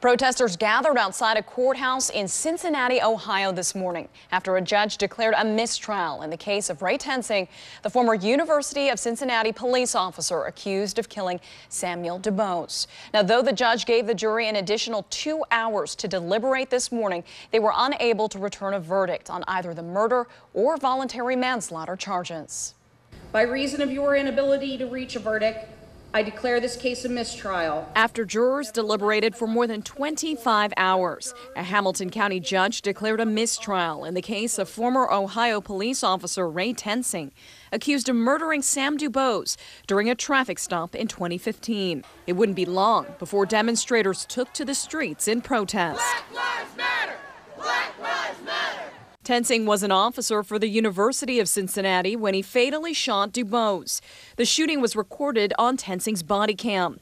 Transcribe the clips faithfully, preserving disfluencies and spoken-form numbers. Protesters gathered outside a courthouse in Cincinnati, Ohio this morning after a judge declared a mistrial in the case of Ray Tensing, the former University of Cincinnati police officer accused of killing Samuel DuBose. Now, though the judge gave the jury an additional two hours to deliberate this morning, they were unable to return a verdict on either the murder or voluntary manslaughter charges. By reason of your inability to reach a verdict, I declare this case a mistrial. After jurors deliberated for more than twenty-five hours, a Hamilton County judge declared a mistrial in the case of former Ohio police officer Ray Tensing, accused of murdering Sam DuBose during a traffic stop in twenty fifteen. It wouldn't be long before demonstrators took to the streets in protest. Black Lives Matter! Black Lives Matter! Tensing was an officer for the University of Cincinnati when he fatally shot DuBose. The shooting was recorded on Tensing's body cam.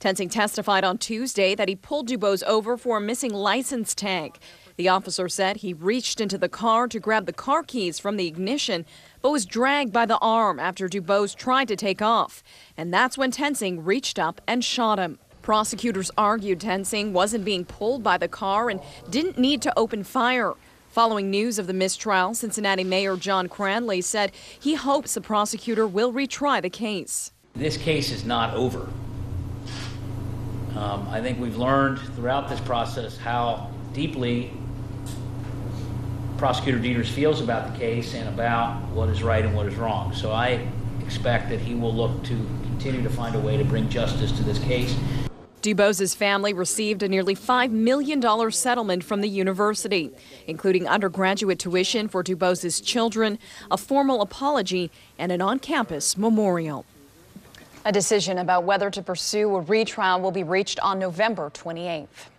Tensing testified on Tuesday that he pulled DuBose over for a missing license tag. The officer said he reached into the car to grab the car keys from the ignition, but was dragged by the arm after DuBose tried to take off. And that's when Tensing reached up and shot him. Prosecutors argued Tensing wasn't being pulled by the car and didn't need to open fire. Following news of the mistrial, Cincinnati Mayor John Cranley said he hopes the prosecutor will retry the case. This case is not over. Um, I think we've learned throughout this process how deeply Prosecutor Deters feels about the case and about what is right and what is wrong. So I expect that he will look to continue to find a way to bring justice to this case. DuBose's family received a nearly five million dollars settlement from the university, including undergraduate tuition for DuBose's children, a formal apology, and an on-campus memorial. A decision about whether to pursue a retrial will be reached on November twenty-eighth.